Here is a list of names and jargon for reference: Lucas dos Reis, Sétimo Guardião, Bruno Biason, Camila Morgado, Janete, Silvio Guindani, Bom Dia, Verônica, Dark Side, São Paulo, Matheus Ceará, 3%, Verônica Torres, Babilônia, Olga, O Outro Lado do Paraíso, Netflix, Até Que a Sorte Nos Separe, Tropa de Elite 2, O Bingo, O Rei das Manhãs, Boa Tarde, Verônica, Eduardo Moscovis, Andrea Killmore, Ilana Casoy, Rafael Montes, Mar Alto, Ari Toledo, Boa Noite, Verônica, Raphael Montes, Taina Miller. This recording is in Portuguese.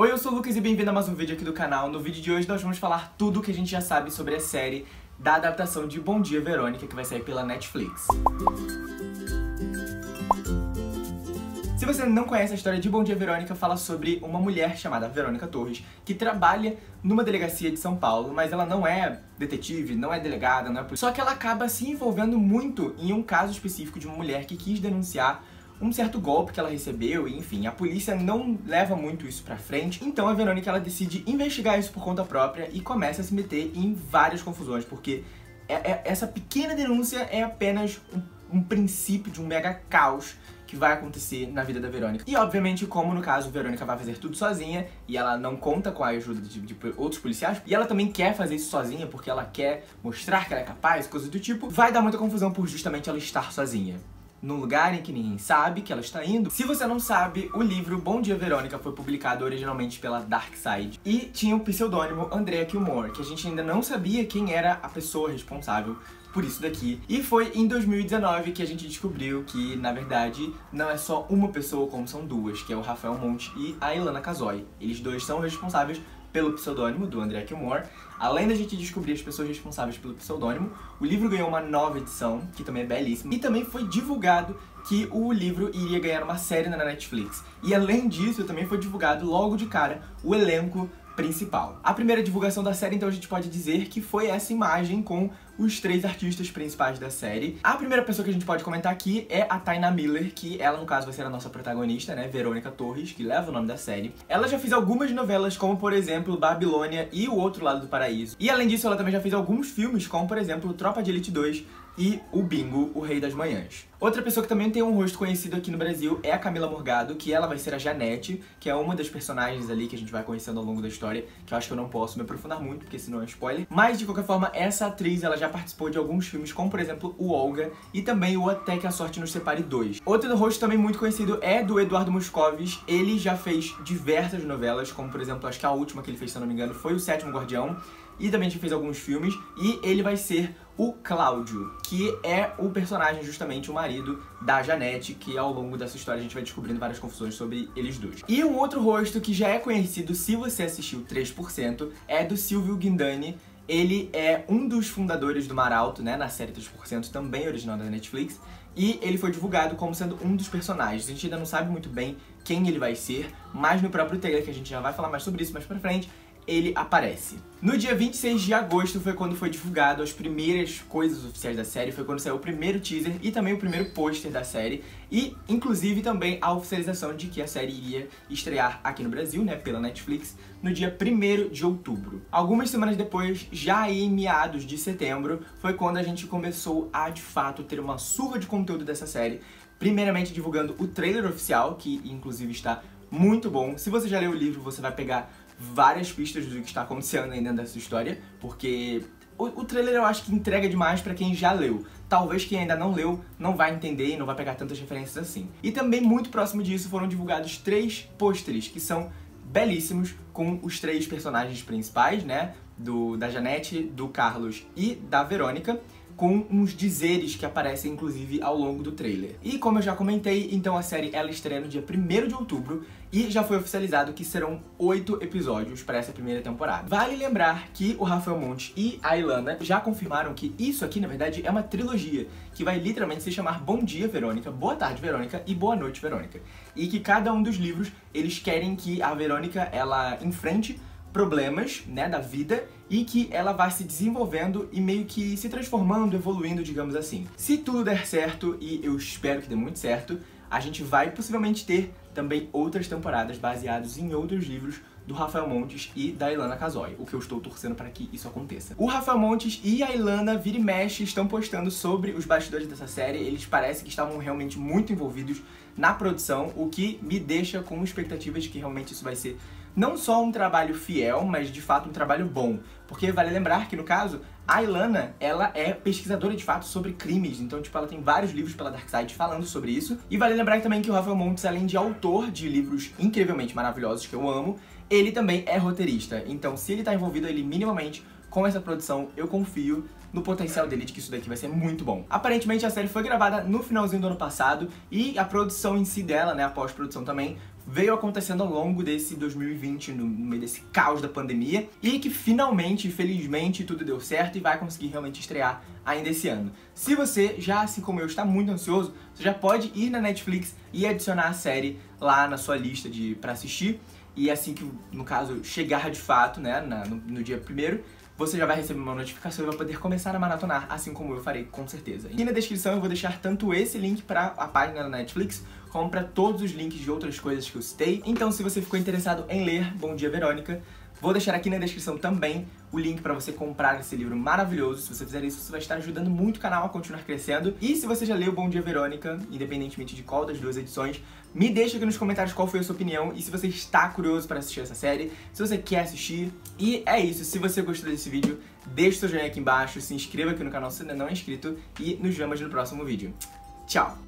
Oi, eu sou o Lucas e bem-vindo a mais um vídeo aqui do canal. No vídeo de hoje nós vamos falar tudo o que a gente já sabe sobre a série da adaptação de Bom Dia, Verônica, que vai sair pela Netflix. Se você não conhece, a história de Bom Dia, Verônica fala sobre uma mulher chamada Verônica Torres, que trabalha numa delegacia de São Paulo, mas ela não é detetive, não é delegada, não é polícia. Só que ela acaba se envolvendo muito em um caso específico de uma mulher que quis denunciar um certo golpe que ela recebeu, e enfim, a polícia não leva muito isso pra frente. Então a Verônica, ela decide investigar isso por conta própria e começa a se meter em várias confusões, porque essa pequena denúncia é apenas um princípio de um mega caos que vai acontecer na vida da Verônica. E obviamente, como no caso, Verônica vai fazer tudo sozinha e ela não conta com a ajuda de outros policiais, e ela também quer fazer isso sozinha porque ela quer mostrar que ela é capaz, coisas do tipo, vai dar muita confusão por justamente ela estar sozinha num lugar em que ninguém sabe que ela está indo. Se você não sabe, o livro Bom Dia, Verônica foi publicado originalmente pela Dark Side e tinha o pseudônimo Andrea Killmore, que a gente ainda não sabia quem era a pessoa responsável por isso daqui. E foi em 2019 que a gente descobriu que, na verdade, não é só uma pessoa como são duas, que é o Raphael Montes e a Ilana Casoy. Eles dois são responsáveis pelo pseudônimo do Andrea Killmore. Além da gente descobrir as pessoas responsáveis pelo pseudônimo, o livro ganhou uma nova edição, que também é belíssima, e também foi divulgado que o livro iria ganhar uma série na Netflix. E além disso, também foi divulgado logo de cara o elenco principal. A primeira divulgação da série, então, a gente pode dizer que foi essa imagem com os três artistas principais da série. A primeira pessoa que a gente pode comentar aqui é a Taina Miller, que ela, no caso, vai ser a nossa protagonista, né, Verônica Torres, que leva o nome da série. Ela já fez algumas novelas, como, por exemplo, Babilônia e O Outro Lado do Paraíso. E, além disso, ela também já fez alguns filmes, como, por exemplo, Tropa de Elite 2 e O Bingo, O Rei das Manhãs. Outra pessoa que também tem um rosto conhecido aqui no Brasil é a Camila Morgado, que ela vai ser a Janete, que é uma das personagens ali que a gente vai conhecendo ao longo da história, que eu acho que eu não posso me aprofundar muito, porque senão é spoiler. Mas, de qualquer forma, essa atriz, ela já participou de alguns filmes, como, por exemplo, o Olga e também o Até Que a Sorte Nos Separe 2. Outro rosto também muito conhecido é do Eduardo Moscovis. Ele já fez diversas novelas, como, por exemplo, acho que a última que ele fez, se eu não me engano, foi o Sétimo Guardião, e também já fez alguns filmes, e ele vai ser o Cláudio, que é o personagem, justamente o marido da Janete, que ao longo dessa história a gente vai descobrindo várias confusões sobre eles dois. E um outro rosto que já é conhecido, se você assistiu 3%, é do Silvio Guindani. Ele é um dos fundadores do Mar Alto, né, na série 3%, também original da Netflix, e ele foi divulgado como sendo um dos personagens. A gente ainda não sabe muito bem quem ele vai ser, mas no próprio trailer, que a gente já vai falar mais sobre isso mais pra frente, ele aparece. No dia 26 de agosto foi quando foi divulgado as primeiras coisas oficiais da série, foi quando saiu o primeiro teaser e também o primeiro pôster da série, e inclusive também a oficialização de que a série iria estrear aqui no Brasil, né, pela Netflix, no dia 1º de outubro. Algumas semanas depois, já em meados de setembro, foi quando a gente começou a, de fato, ter uma surra de conteúdo dessa série, primeiramente divulgando o trailer oficial, que inclusive está muito bom. Se você já leu o livro, você vai pegar várias pistas do que está acontecendo ainda dessa história, porque o trailer eu acho que entrega demais pra quem já leu. Talvez quem ainda não leu não vai entender e não vai pegar tantas referências assim. E também muito próximo disso foram divulgados 3 pôsteres, que são belíssimos, com os 3 personagens principais, né, da Janete, do Carlos e da Verônica, com uns dizeres que aparecem, inclusive, ao longo do trailer. E como eu já comentei, então a série, ela estreia no dia 1º de outubro e já foi oficializado que serão 8 episódios para essa primeira temporada. Vale lembrar que o Rafael Montes e a Ilana já confirmaram que isso aqui, na verdade, é uma trilogia que vai literalmente se chamar Bom Dia, Verônica, Boa Tarde, Verônica e Boa Noite, Verônica. E que cada um dos livros, eles querem que a Verônica, ela enfrente problemas, né, da vida, e que ela vai se desenvolvendo e meio que se transformando, evoluindo, digamos assim. Se tudo der certo, e eu espero que dê muito certo, a gente vai possivelmente ter também outras temporadas baseadas em outros livros do Raphael Montes e da Ilana Casoy, o que eu estou torcendo para que isso aconteça. O Raphael Montes e a Ilana, vira e mexe, estão postando sobre os bastidores dessa série. Eles parecem que estavam realmente muito envolvidos na produção, o que me deixa com expectativas de que realmente isso vai ser não só um trabalho fiel, mas de fato um trabalho bom. Porque vale lembrar que, no caso, a Ilana, ela é pesquisadora de fato sobre crimes, então, tipo, ela tem vários livros pela Dark Side falando sobre isso. E vale lembrar também que o Raphael Montes, além de autor de livros incrivelmente maravilhosos que eu amo, ele também é roteirista. Então, se ele tá envolvido, ele minimamente com essa produção, eu confio no potencial dele de que isso daqui vai ser muito bom. Aparentemente, a série foi gravada no finalzinho do ano passado e a produção em si dela, né, a pós-produção também, veio acontecendo ao longo desse 2020, no meio desse caos da pandemia, e que finalmente, felizmente, tudo deu certo e vai conseguir realmente estrear ainda esse ano. Se você já, assim como eu, está muito ansioso, você já pode ir na Netflix e adicionar a série lá na sua lista para assistir, e assim que, no caso, chegar de fato, né, no dia 1º, você já vai receber uma notificação e vai poder começar a maratonar, assim como eu farei, com certeza. E na descrição eu vou deixar tanto esse link para a página da Netflix, como para todos os links de outras coisas que eu citei. Então, se você ficou interessado em ler Bom Dia, Verônica, vou deixar aqui na descrição também o link para você comprar esse livro maravilhoso. Se você fizer isso, você vai estar ajudando muito o canal a continuar crescendo. E se você já leu Bom Dia, Verônica, independentemente de qual das duas edições, me deixa aqui nos comentários qual foi a sua opinião e se você está curioso para assistir essa série, se você quer assistir. E é isso, se você gostou desse vídeo, deixa o seu joinha aqui embaixo, se inscreva aqui no canal se ainda não é inscrito e nos vemos no próximo vídeo. Tchau!